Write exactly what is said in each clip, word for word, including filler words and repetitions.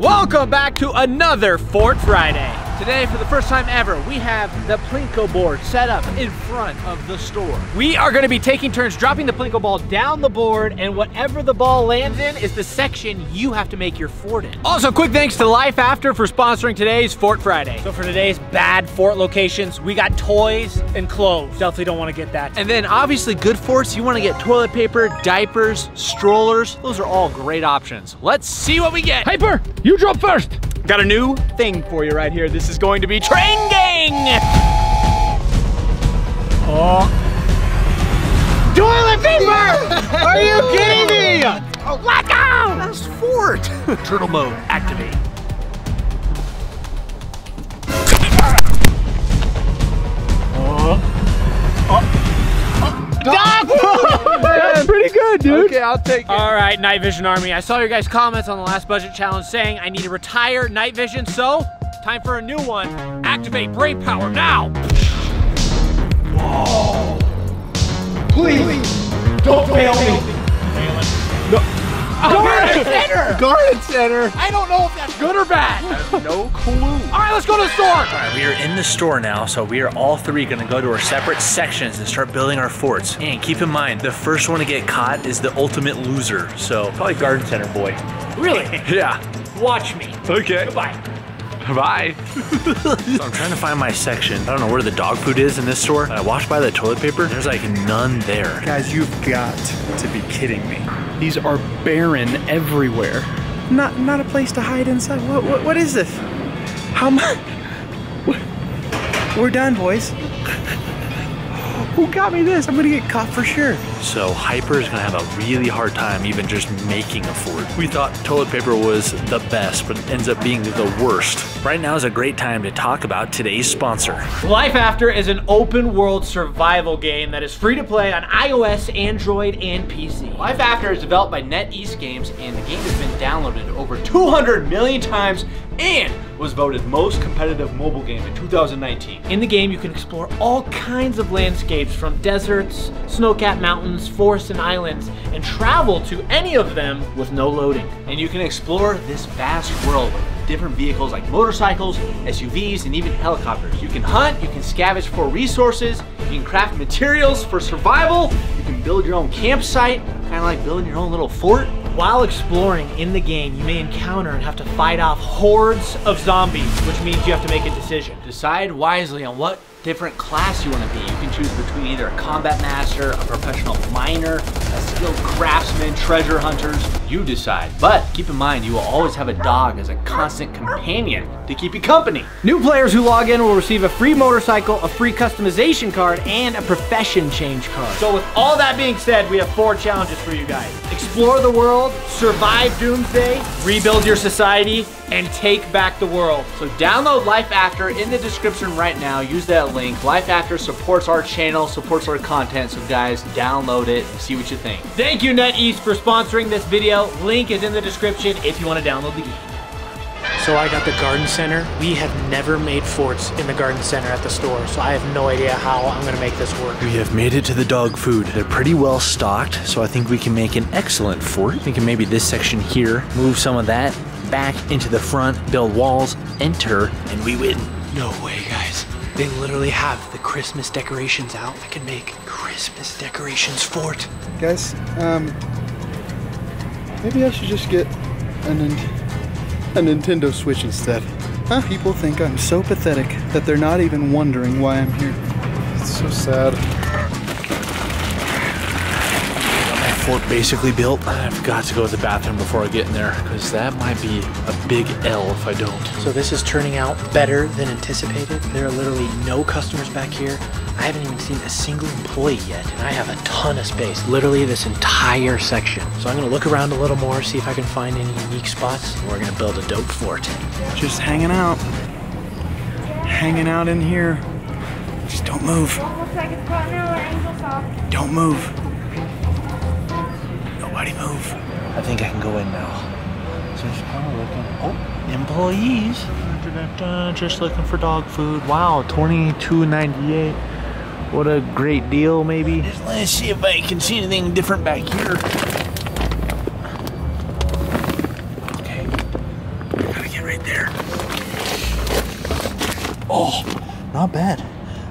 Welcome back to another Fort Friday. Today, for the first time ever, we have the Plinko board set up in front of the store. We are gonna be taking turns dropping the Plinko ball down the board, and whatever the ball lands in is the section you have to make your fort in. Also, quick thanks to Life After for sponsoring today's Fort Friday. So for today's bad fort locations, we got toys and clothes. Definitely don't wanna get that. And then obviously good forts, you wanna get toilet paper, diapers, strollers. Those are all great options. Let's see what we get. Hyper, you drop first. Got a new thing for you right here. This is going to be train gang. Oh. Toilet paper! Are you kidding me? Oh, let go! That's fort. Turtle mode, activate. Oh. Oh. Oh. Dog! That's pretty good, dude. Okay, I'll take it. All right, Night Vision Army. I saw your guys' comments on the last budget challenge saying I need to retire Night Vision, so time for a new one. Activate Brain Power now. Whoa. Please, Please. Don't, don't fail, fail me. me. Fail it. No. Garden Center. Garden Center. I don't know if that's good or bad. I have no clue. All right, let's go to the store. All right, we are in the store now, so we are all three gonna go to our separate sections and start building our forts. And keep in mind, the first one to get caught is the ultimate loser. So probably Garden Center boy. Really? Yeah. Watch me. Okay. Goodbye. Bye. So I'm trying to find my section. I don't know where the dog food is in this store. I walked by the toilet paper. There's like none there. Guys, you've got to be kidding me. These are barren everywhere. Not not a place to hide inside. What what, what is this? How much? We're done, boys. Who got me this? I'm gonna get caught for sure. So Hyper is gonna have a really hard time even just making a fort. We thought toilet paper was the best, but it ends up being the worst. Right now is a great time to talk about today's sponsor. Life After is an open world survival game that is free to play on iOS, Android, and P C. Life After is developed by NetEase Games, and the game has been downloaded over two hundred million times and was voted most competitive mobile game in two thousand nineteen. In the game, you can explore all kinds of landscapes, from deserts, snow-capped mountains, forests, and islands, and travel to any of them with no loading. And you can explore this vast world with different vehicles like motorcycles, S U Vs, and even helicopters. You can hunt, you can scavenge for resources, you can craft materials for survival, you can build your own campsite, kind of like building your own little fort. While exploring in the game, you may encounter and have to fight off hordes of zombies, which means you have to make a decision. Decide wisely on what different class you want to be. You can choose between either a combat master, a professional miner, a skilled craftsman, treasure hunters. You decide, but keep in mind you will always have a dog as a constant companion to keep you company. New players who log in will receive a free motorcycle, a free customization card, and a profession change card. So with all that being said, we have four challenges for you guys. Explore the world, survive doomsday, rebuild your society, and take back the world. So download Life After in the description right now. Use that link. Life After supports our channel, supports our content. So guys, download it and see what you think. Thank you, NetEase, for sponsoring this video. Link is in the description if you want to download the game. So I got the Garden Center. We have never made forts in the Garden Center at the store, so I have no idea how I'm gonna make this work. We have made it to the dog food. They're pretty well stocked, so I think we can make an excellent fort. I'm thinking maybe this section here, move some of that back into the front, build walls, enter, and we win. No way, guys. They literally have the Christmas decorations out. I can make Christmas decorations fort. Guys, um, maybe I should just get an... a Nintendo Switch instead. Huh? People think I'm so pathetic that they're not even wondering why I'm here. It's so sad. Got my fort basically built. I've got to go to the bathroom before I get in there, because that might be a big L if I don't. So this is turning out better than anticipated. There are literally no customers back here. I haven't even seen a single employee yet, and I have a ton of space, literally this entire section. So I'm gonna look around a little more, see if I can find any unique spots, and we're gonna build a dope fort. Just hanging out. Hanging out in here. Just don't move. Don't move. Nobody move. I think I can go in now. So just kinda looking. Oh, employees. Just looking for dog food. Wow, twenty-two ninety-eight. What a great deal, maybe. Just let's see if I can see anything different back here. Okay. right there. Oh, not bad.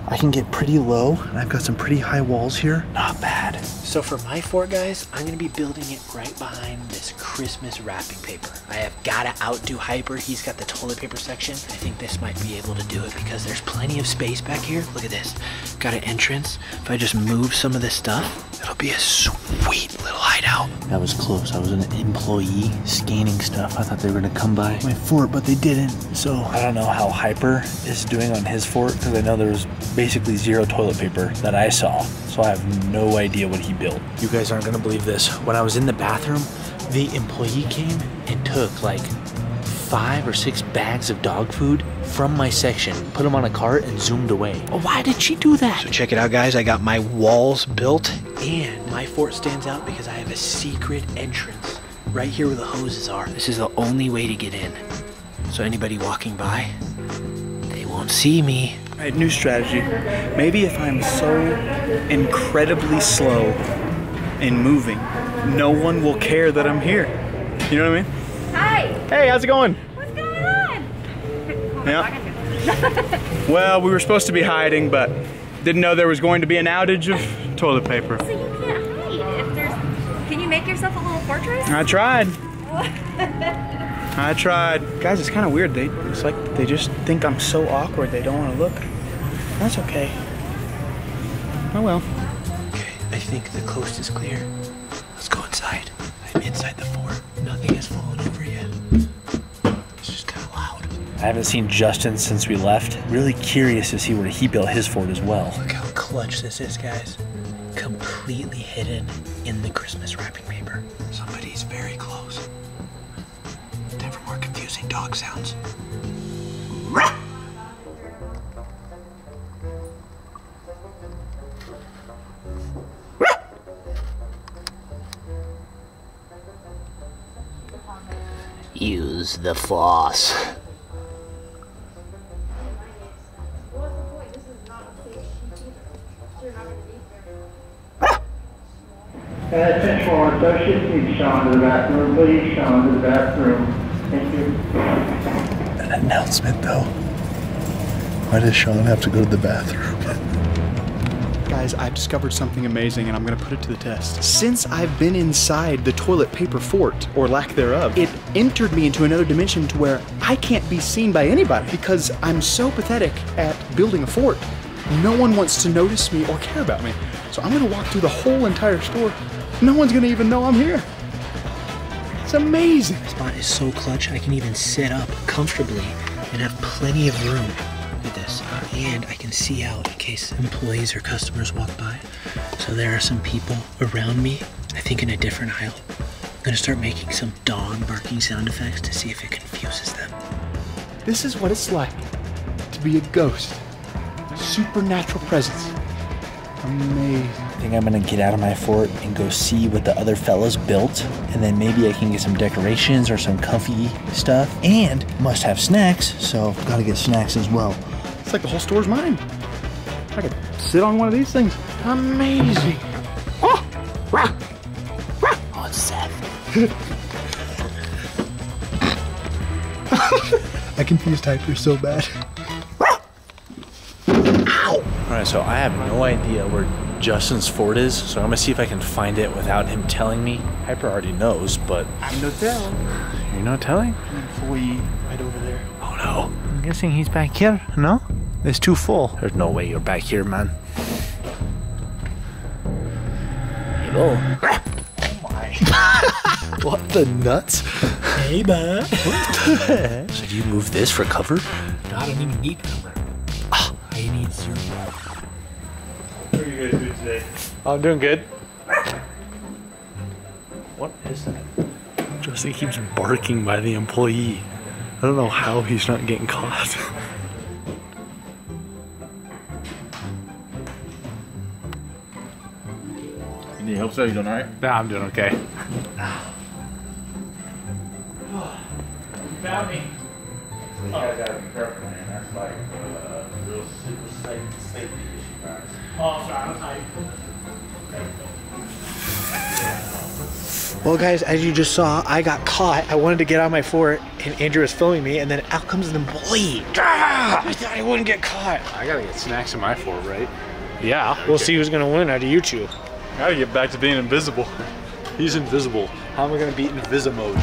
I can get pretty low, and I've got some pretty high walls here. Not bad. So for my fort, guys, I'm gonna be building it right behind this Christmas wrapping paper. I have gotta outdo Hyper. He's got the toilet paper section. I think this might be able to do it because there's plenty of space back here. Look at this. Got an entrance. If I just move some of this stuff, it'll be a sweet little hideout. That was close. I was an employee scanning stuff. I thought they were gonna come by my fort, but they didn't. So I don't know how Hyper is doing on his fort because I know there was basically zero toilet paper that I saw. So I have no idea what he built. You guys aren't gonna believe this. When I was in the bathroom, the employee came and took like five or six bags of dog food from my section, put them on a cart and zoomed away. Why did she do that? So check it out, guys. I got my walls built and my fort stands out because I have a secret entrance right here where the hoses are. This is the only way to get in. So anybody walking by, they won't see me. All right, new strategy. Maybe if I'm so incredibly slow in moving, no one will care that I'm here. You know what I mean? Hi. Hey, how's it going? What's going on? Yeah. Well, we were supposed to be hiding, but didn't know there was going to be an outage of toilet paper. So you can't hide if there's. Can you make yourself a little fortress? I tried. I tried. Guys, it's kind of weird. They, it's like they just think I'm so awkward they don't want to look. That's okay. Oh well. Okay, I think the coast is clear. Let's go inside. I'm inside the fort. Nothing has fallen over yet. It's just kind of loud. I haven't seen Justin since we left. Really curious to see where he built his fort as well. Look how clutch this is, guys. Completely hidden in the Christmas wrapping paper. Somebody's very close. Time for more confusing dog sounds. Use the floss. Attention all associates, please show into the bathroom, please show into the bathroom. Thank you. An announcement though. Why does Sean have to go to the bathroom? Guys, I've discovered something amazing and I'm gonna put it to the test. Since I've been inside the toilet paper fort, or lack thereof, it entered me into another dimension to where I can't be seen by anybody because I'm so pathetic at building a fort. No one wants to notice me or care about me. So I'm gonna walk through the whole entire store. No one's gonna even know I'm here. It's amazing. This spot is so clutch, I can even sit up comfortably and have plenty of room. Look at this, and I can see out in case employees or customers walk by. So there are some people around me, I think in a different aisle. I'm gonna start making some dog barking sound effects to see if it confuses them. This is what it's like to be a ghost. Supernatural presence. Amazing. I think I'm gonna get out of my fort and go see what the other fellas built, and then maybe I can get some decorations or some comfy stuff, and must have snacks, so gotta get snacks as well. It's like the whole store's mine. I could sit on one of these things. Amazing. Oh, rah, rah. Oh, it's sad. I confused Hyper so bad. All right, so I have no idea where Justin's fort is, so I'm gonna see if I can find it without him telling me. Hyper already knows, but I'm not telling. You're not telling? An employee right over there. Oh no. I'm guessing he's back here. No? It's too full. There's no way you're back here, man. Hello. Oh my. What the nuts? Hey, man. What the heck? So do you move this for cover? No, I don't even need cover. I need zero. What are you guys doing today? I'm doing good. What is that? Justin keeps barking by the employee. I don't know how he's not getting caught. You need help, sir? You doing all right? Nah, I'm doing okay. You found me. So you guys gotta be careful, man. That's like uh, a real super safe safety issue, guys. Oh, sorry, I'm sorry. Well guys, as you just saw, I got caught. I wanted to get on my fort and Andrew was filming me and then out comes the bully. Ah, I thought I wouldn't get caught. I gotta get snacks in my fort, right? Yeah, okay. We'll see who's gonna win out of you two. I gotta get back to being invisible. He's invisible. How am I gonna be invisi mode?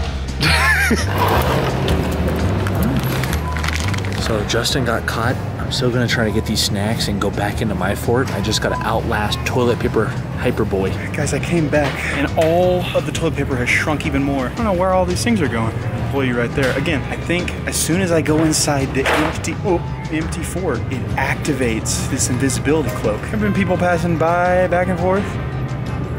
So Justin got caught. I'm still gonna try to get these snacks and go back into my fort. I just gotta outlast toilet paper Hyper boy. Guys, I came back and all of the toilet paper has shrunk even more. I don't know where all these things are going. Employee right there. Again, I think as soon as I go inside the empty, oh, empty fort, it activates this invisibility cloak. Have been people passing by back and forth?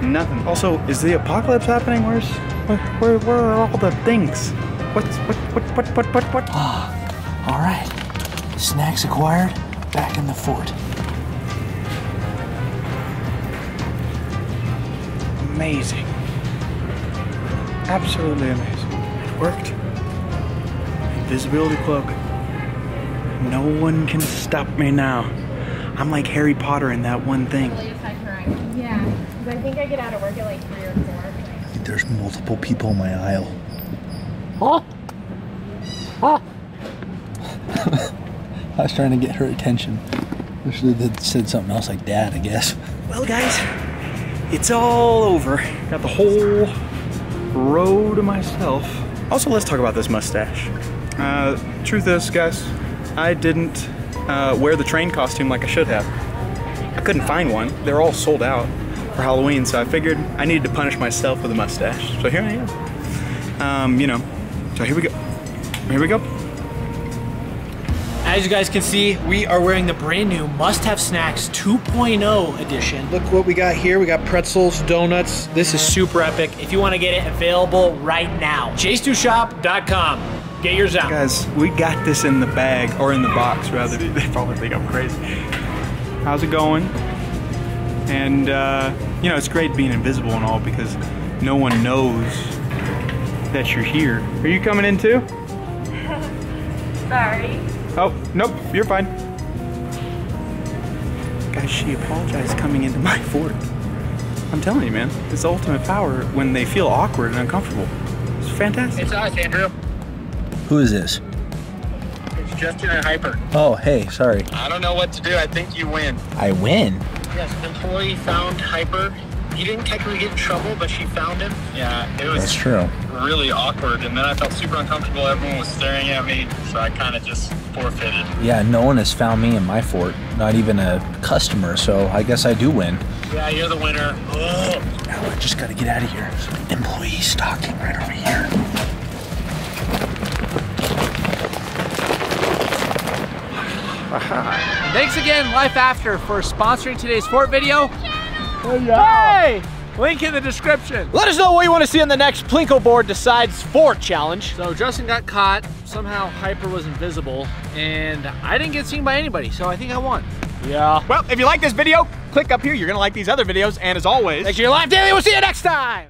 Nothing. Also, is the apocalypse happening? Where's, where, where, where are all the things? What's, what, what, what, what, what, what? Ah, all right. Snacks acquired, back in the fort. Amazing. Absolutely amazing. It worked. Invisibility cloak. No one can stop me now. I'm like Harry Potter in that one thing. Yeah, because I think I get out of work at like three or four. I think there's multiple people in my aisle. Huh? Huh? I was trying to get her attention. I should have said something else like that, I guess. Well, guys. It's all over. Got the whole row to myself. Also, let's talk about this mustache. Uh, truth is, guys, I didn't uh, wear the train costume like I should have. I couldn't find one. They're all sold out for Halloween, so I figured I needed to punish myself with a mustache. So here I am. Um, you know, so here we go. Here we go. As you guys can see, we are wearing the brand new Must Have Snacks two point oh edition. Look what we got here. We got pretzels, donuts. This is super epic. If you want to get it, available right now. chase two shop dot com. Get yours out. Guys, we got this in the bag, or in the box, rather. They probably think I'm crazy. How's it going? And, uh, you know, it's great being invisible and all because no one knows that you're here. Are you coming in too? Sorry. Oh, nope, you're fine. Guys, she apologized coming into my fort. I'm telling you, man, it's ultimate power when they feel awkward and uncomfortable. It's fantastic. It's us, Andrew. Who is this? It's Justin and Hyper. Oh, hey, sorry. I don't know what to do. I think you win. I win? Yes, an employee found Hyper. He didn't technically get in trouble, but she found him. Yeah, it was That's true. really awkward, and then I felt super uncomfortable. Everyone was staring at me, so I kind of just forfeited. Yeah, no one has found me in my fort, not even a customer, so I guess I do win. Yeah, you're the winner. Ugh. Now I just gotta get out of here. Employee stalking right over here. Aha. Thanks again, Life After, for sponsoring today's fort video. Oh, yeah. Hey! Link in the description. Let us know what you want to see on the next Plinko Board Decides Fort Challenge. So Justin got caught, somehow Hyper was invisible, and I didn't get seen by anybody, so I think I won. Yeah. Well, if you like this video, click up here. You're going to like these other videos, and as always, make sure you live daily. We'll see you next time.